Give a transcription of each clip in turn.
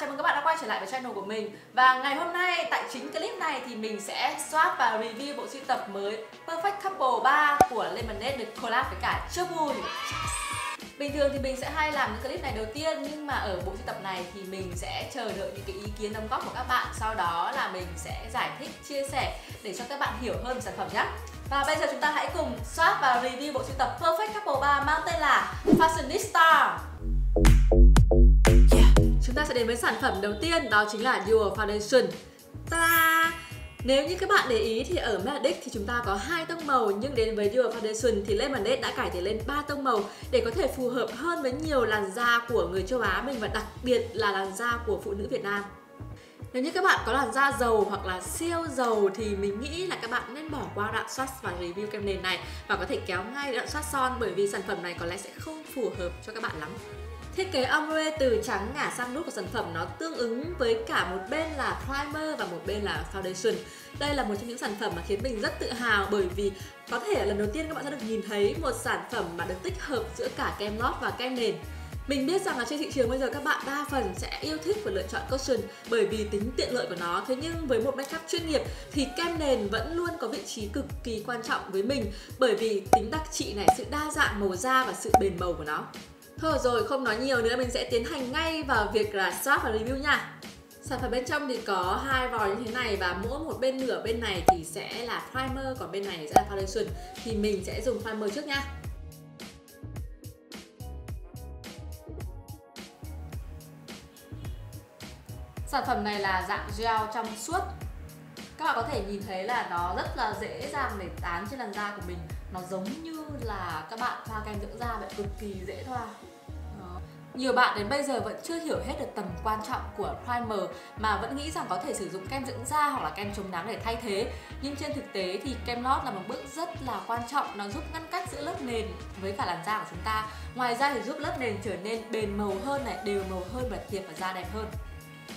chào mừng các bạn đã quay trở lại với channel của mình. Và ngày hôm nay tại chính clip này thì mình sẽ swap và review bộ sưu tập mới Perfect Couple 3 của Lemonade được collab với cả Chubu. Bình thường thì mình sẽ hay làm những clip này đầu tiên, nhưng mà ở bộ sưu tập này thì mình sẽ chờ đợi những cái ý kiến đóng góp của các bạn. Sau đó là mình sẽ giải thích, chia sẻ để cho các bạn hiểu hơn sản phẩm nhé. Và bây giờ chúng ta hãy cùng swap và review bộ sưu tập Perfect Couple 3 mang tên là Fashionista. Chúng ta sẽ đến với sản phẩm đầu tiên, đó chính là Dual Foundation. Ta-da! Nếu như các bạn để ý thì ở Medic thì chúng ta có 2 tông màu, nhưng đến với Dual Foundation thì Lemonade đã cải tiến lên 3 tông màu để có thể phù hợp hơn với nhiều làn da của người châu Á mình, và đặc biệt là làn da của phụ nữ Việt Nam. Nếu như các bạn có làn da dầu hoặc là siêu dầu thì mình nghĩ là các bạn nên bỏ qua đoạn swatch và review kem nền này và có thể kéo ngay đoạn swatch son, bởi vì sản phẩm này có lẽ sẽ không phù hợp cho các bạn lắm. Thiết kế Amore từ trắng ngả sang nút của sản phẩm nó tương ứng với cả một bên là primer và một bên là foundation. Đây là một trong những sản phẩm mà khiến mình rất tự hào, bởi vì có thể là lần đầu tiên các bạn sẽ được nhìn thấy một sản phẩm mà được tích hợp giữa cả kem lót và kem nền. Mình biết rằng là trên thị trường bây giờ các bạn đa phần sẽ yêu thích và lựa chọn cushion bởi vì tính tiện lợi của nó. Thế nhưng với một make up chuyên nghiệp thì kem nền vẫn luôn có vị trí cực kỳ quan trọng với mình, bởi vì tính đặc trị này, sự đa dạng màu da và sự bền màu của nó. Thôi rồi, không nói nhiều nữa, mình sẽ tiến hành ngay vào việc là swap và review nha. Sản phẩm bên trong thì có 2 vòi như thế này, và mỗi một bên nửa bên này thì sẽ là primer, còn bên này sẽ là foundation. Thì mình sẽ dùng primer trước nha. Sản phẩm này là dạng gel trong suốt. Các bạn có thể nhìn thấy là nó rất là dễ dàng để tán trên làn da của mình. Nó giống như là các bạn thoa kem dưỡng da vậy, cực kỳ dễ thoa. Nhiều bạn đến bây giờ vẫn chưa hiểu hết được tầm quan trọng của primer mà vẫn nghĩ rằng có thể sử dụng kem dưỡng da hoặc là kem chống nắng để thay thế. Nhưng trên thực tế thì kem lót là một bước rất là quan trọng, nó giúp ngăn cách giữa lớp nền với cả làn da của chúng ta. Ngoài ra thì giúp lớp nền trở nên bền màu hơn này, đều màu hơn và thiệt và da đẹp hơn.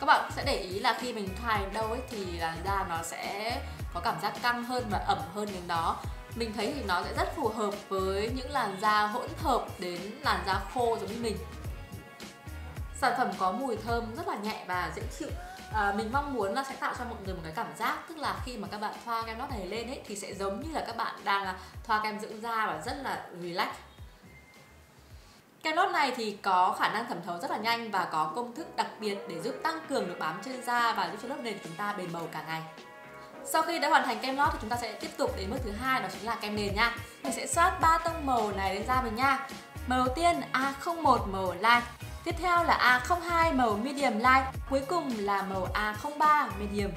Các bạn sẽ để ý là khi mình thoa đến đâu ấy thì làn da nó sẽ có cảm giác căng hơn và ẩm hơn đến đó. Mình thấy thì nó sẽ rất phù hợp với những làn da hỗn hợp đến làn da khô giống như mình. Sản phẩm có mùi thơm rất là nhẹ và dễ chịu. Mình mong muốn là sẽ tạo cho mọi người một cái cảm giác, tức là khi mà các bạn thoa kem lót này lên ấy, thì sẽ giống như là các bạn đang thoa kem dưỡng da và rất là relax. Kem lót này thì có khả năng thẩm thấu rất là nhanh và có công thức đặc biệt để giúp tăng cường độ bám trên da và giúp cho lớp nền của chúng ta bền màu cả ngày. Sau khi đã hoàn thành kem lót thì chúng ta sẽ tiếp tục đến bước thứ hai, đó chính là kem nền nha. Mình sẽ swatch 3 tông màu này lên da mình nha. Màu đầu tiên A01 màu light, tiếp theo là A02 màu medium light, cuối cùng là màu A03 medium.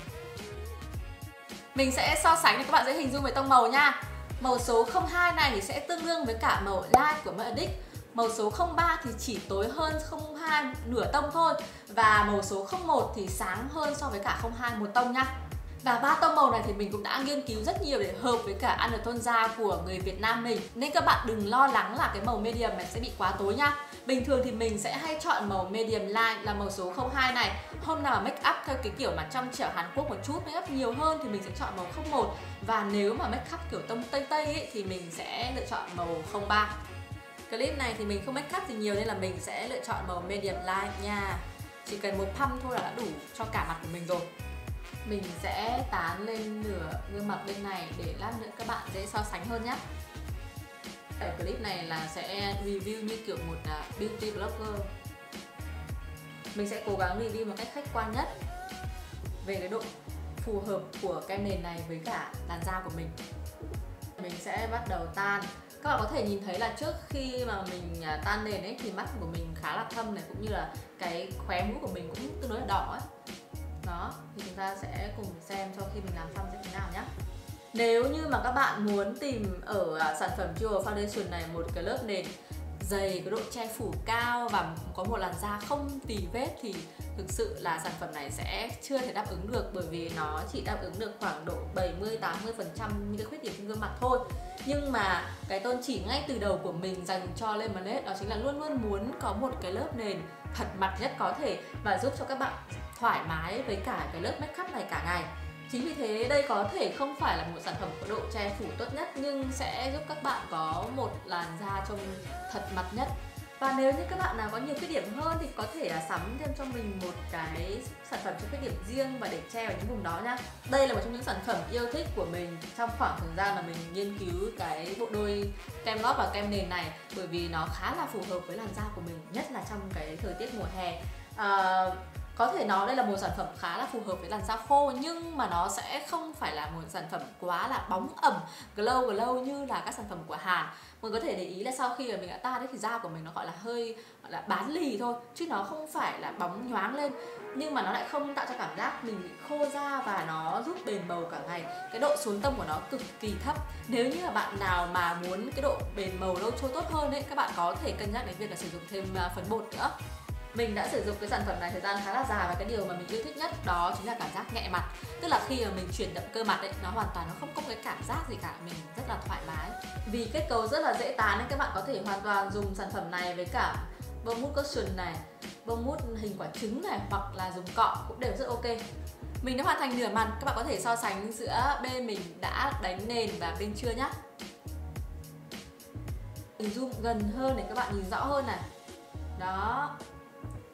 Mình sẽ so sánh để các bạn dễ hình dung về tông màu nha. Màu số 02 này thì sẽ tương đương với cả màu light của Matte Đích. Màu số 03 thì chỉ tối hơn 02 nửa tông thôi, và màu số 01 thì sáng hơn so với cả 02 một tông nha. Và 3 tông màu này thì mình cũng đã nghiên cứu rất nhiều để hợp với cả undertone da của người Việt Nam mình. Nên các bạn đừng lo lắng là cái màu medium này sẽ bị quá tối nha. Bình thường thì mình sẽ hay chọn màu medium light là màu số 02 này. Hôm nào mà make up theo cái kiểu mà trong trẻo Hàn Quốc một chút, make up nhiều hơn thì mình sẽ chọn màu 01. Và nếu mà make up kiểu tông tây tây ấy, thì mình sẽ lựa chọn màu 03. Clip này thì mình không make up gì nhiều nên là mình sẽ lựa chọn màu medium light nha. Chỉ cần một pump thôi là đã đủ cho cả mặt của mình rồi. Mình sẽ tán lên nửa gương mặt bên này để lát nữa các bạn dễ so sánh hơn nhé. Ở clip này là sẽ review như kiểu một beauty blogger. Mình sẽ cố gắng review một cách khách quan nhất về cái độ phù hợp của kem nền này với cả làn da của mình. Mình sẽ bắt đầu tan. Các bạn có thể nhìn thấy là trước khi mà mình tan nền ấy thì mắt của mình khá là thâm này, cũng như là cái khóe mũi của mình cũng tương đối là đỏ ấy. Đó, thì chúng ta sẽ cùng xem sau khi mình làm xong sẽ thế nào nhé. Nếu như mà các bạn muốn tìm ở sản phẩm Dual Foundation này một cái lớp nền dày, có độ che phủ cao và có một làn da không tì vết, thì thực sự là sản phẩm này sẽ chưa thể đáp ứng được, bởi vì nó chỉ đáp ứng được khoảng độ 70-80% những cái khuyết điểm trên gương mặt thôi. Nhưng mà cái tôn chỉ ngay từ đầu của mình dành cho Lemonade đó chính là luôn luôn muốn có một cái lớp nền thật mặt nhất có thể và giúp cho các bạn thoải mái với cả cái lớp make up này cả ngày. Chính vì thế đây có thể không phải là một sản phẩm có độ che phủ tốt nhất, nhưng sẽ giúp các bạn có một làn da trông thật mặt nhất. Và nếu như các bạn nào có nhiều khuyết điểm hơn thì có thể sắm thêm cho mình một cái sản phẩm cho khuyết điểm riêng và để che vào những vùng đó nhá. Đây là một trong những sản phẩm yêu thích của mình trong khoảng thời gian mà mình nghiên cứu cái bộ đôi kem lót và kem nền này, bởi vì nó khá là phù hợp với làn da của mình, nhất là trong cái thời tiết mùa hè. Có thể nói đây là một sản phẩm khá là phù hợp với làn da khô, nhưng mà nó sẽ không phải là một sản phẩm quá là bóng ẩm, glow như là các sản phẩm của Hàn. Mình có thể để ý là sau khi mà mình đã tan thì da của mình nó gọi là bán lì thôi, chứ nó không phải là bóng nhoáng lên, nhưng mà nó lại không tạo cho cảm giác mình bị khô da và nó giúp bền màu cả ngày. Cái độ xuống tông của nó cực kỳ thấp. Nếu như là bạn nào mà muốn cái độ bền màu lâu trôi tốt hơn ấy, các bạn có thể cân nhắc đến việc là sử dụng thêm phấn bột nữa. Mình đã sử dụng cái sản phẩm này thời gian khá là dài và cái điều mà mình yêu thích nhất đó chính là cảm giác nhẹ mặt. Tức là khi mà mình chuyển động cơ mặt ấy, nó hoàn toàn nó không có cái cảm giác gì cả, mình rất là thoải mái. Vì kết cấu rất là dễ tán nên các bạn có thể hoàn toàn dùng sản phẩm này với cả bông mút cushion này, bông mút hình quả trứng này, hoặc là dùng cọ cũng đều rất ok. Mình đã hoàn thành nửa mặt, các bạn có thể so sánh giữa bên mình đã đánh nền và bên chưa nhá. Mình zoom gần hơn để các bạn nhìn rõ hơn này. Đó,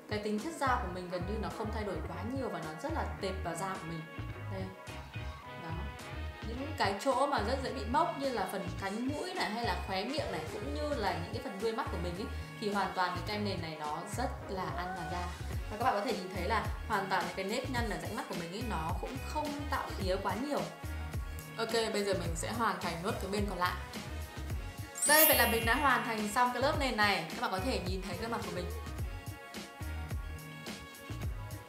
cái tính chất da của mình gần như nó không thay đổi quá nhiều và nó rất là tệp vào da của mình. Đây, đó, những cái chỗ mà rất dễ bị mốc như là phần cánh mũi này hay là khóe miệng này, cũng như là những cái phần đuôi mắt của mình ấy, thì hoàn toàn cái kem nền này nó rất là ăn vào da. Và các bạn có thể nhìn thấy là hoàn toàn cái nếp nhăn ở rãnh mắt của mình ấy, nó cũng không tạo khía quá nhiều. Ok, bây giờ mình sẽ hoàn thành nốt cái bên còn lại. Đây, vậy là mình đã hoàn thành xong cái lớp nền này. Các bạn có thể nhìn thấy gương mặt của mình.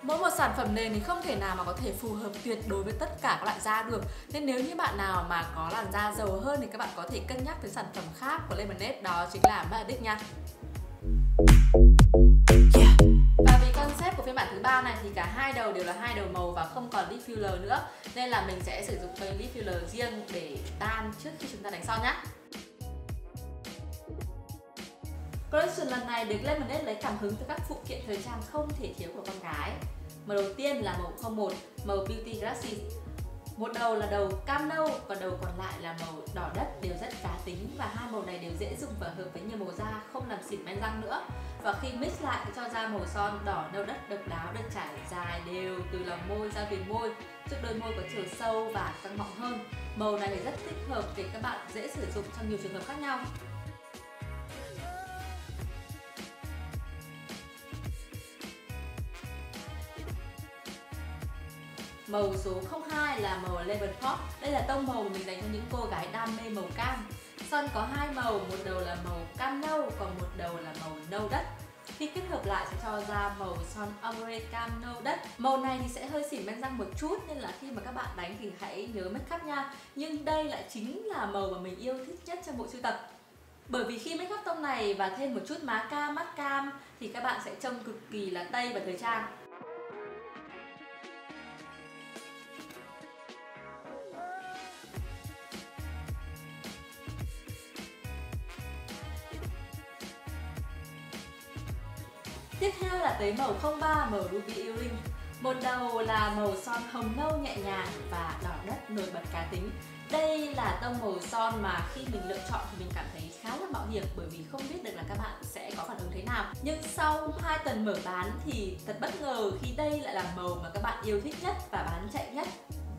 Mỗi một sản phẩm nền thì không thể nào mà có thể phù hợp tuyệt đối với tất cả các loại da được. Nên nếu như bạn nào mà có làn da dầu hơn thì các bạn có thể cân nhắc tới sản phẩm khác của Lemonade, đó chính là Matte Đích nha. Và vì concept của phiên bản thứ 3 này thì cả hai đầu đều là hai đầu màu và không còn lip filler nữa, nên là mình sẽ sử dụng cây lip filler riêng để tan trước khi chúng ta đánh son nhé. Collection lần này được Lemonade lấy cảm hứng từ các phụ kiện thời trang không thể thiếu của con gái. Màu đầu tiên là màu 01, màu Beauty Grassy. Một đầu là đầu cam nâu và đầu còn lại là màu đỏ đất, đều rất cá tính và hai màu này đều dễ dùng và hợp với nhiều màu da, không làm xỉn men răng nữa. Và khi mix lại thì cho ra màu son đỏ nâu đất độc đáo được trải dài đều từ lòng môi ra viền môi, giúp đôi môi có chiều sâu và căng mọng hơn. Màu này thì rất thích hợp để các bạn dễ sử dụng trong nhiều trường hợp khác nhau. Màu số 02 là màu Lemon Pop. Đây là tông màu mình dành cho những cô gái đam mê màu cam. Son có hai màu, một đầu là màu cam nâu, còn một đầu là màu nâu đất. Khi kết hợp lại sẽ cho ra màu son Amore cam nâu đất. Màu này thì sẽ hơi xỉn men răng một chút, nên là khi mà các bạn đánh thì hãy nhớ make up nha. Nhưng đây lại chính là màu mà mình yêu thích nhất trong bộ sưu tập. Bởi vì khi make up tông này và thêm một chút má cam, mắt cam thì các bạn sẽ trông cực kỳ là tây và thời trang. Tiếp theo là tới màu 03, màu Ruby Ealing. Một đầu là màu son hồng nâu nhẹ nhàng và đỏ đất nổi bật cá tính. Đây là tông màu son mà khi mình lựa chọn thì mình cảm thấy khá là mạo hiểm, bởi vì không biết được là các bạn sẽ có phản ứng thế nào. Nhưng sau 2 tuần mở bán thì thật bất ngờ khi đây lại là màu mà các bạn yêu thích nhất và bán chạy nhất.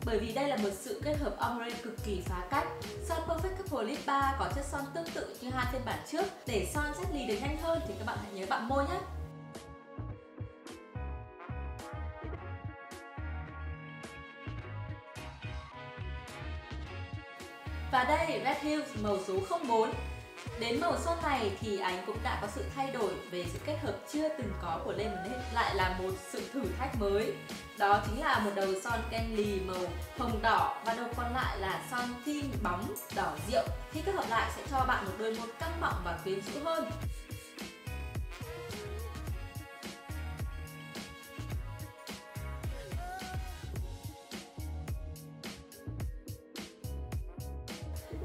Bởi vì đây là một sự kết hợp ombre cực kỳ phá cách. Son Perfect Couple Lip 3 có chất son tương tự như hai phiên bản trước. Để son chất lì được nhanh hơn thì các bạn hãy nhớ bặm môi nhé. Và đây, Red Hills màu số 04. Đến màu son này thì anh cũng đã có sự thay đổi về sự kết hợp chưa từng có của Lemonade. Lại là một sự thử thách mới. Đó chính là một đầu son kem lì màu hồng đỏ và đầu còn lại là son thiên bóng đỏ rượu. Khi kết hợp lại sẽ cho bạn một đôi môi căng mọng và quyến rũ hơn.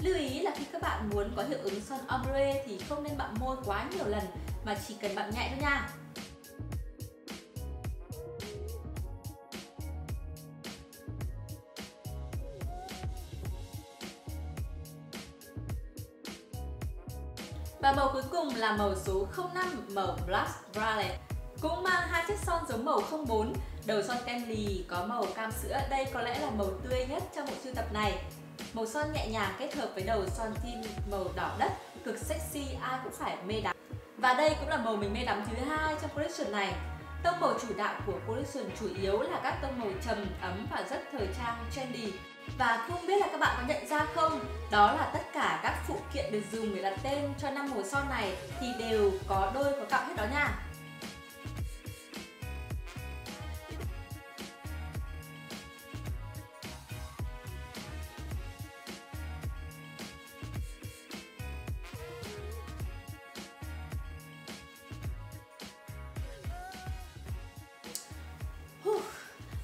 Lưu ý là khi các bạn muốn có hiệu ứng son ombre thì không nên bặm môi quá nhiều lần mà chỉ cần bặm nhẹ thôi nha. Và màu cuối cùng là màu số 05, màu Blast Violet, cũng mang hai chiếc son giống màu 04, đầu son kem lì có màu cam sữa, đây có lẽ là màu tươi nhất trong bộ sưu tập này. Màu son nhẹ nhàng kết hợp với đầu son tin màu đỏ đất, cực sexy, ai cũng phải mê đắm. Và đây cũng là màu mình mê đắm thứ hai trong collection này. Tông màu chủ đạo của collection chủ yếu là các tông màu trầm ấm và rất thời trang trendy. Và không biết là các bạn có nhận ra không, đó là tất cả các phụ kiện được dùng để đặt tên cho 5 màu son này thì đều có đôi có cặp hết đó nha.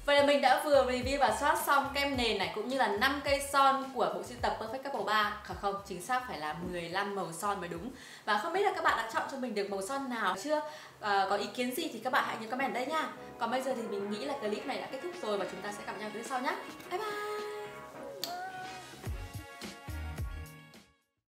Vậy là mình đã vừa review và soát xong kem nền này cũng như là 5 cây son của bộ sưu tập Perfect Couple 3. Không, chính xác phải là 15 màu son mới đúng. Và không biết là các bạn đã chọn cho mình được màu son nào chưa? Có ý kiến gì thì các bạn hãy nhớ comment ở đây nha. Còn bây giờ thì mình nghĩ là clip này đã kết thúc rồi và chúng ta sẽ gặp nhau lần sau nhé. Bye bye!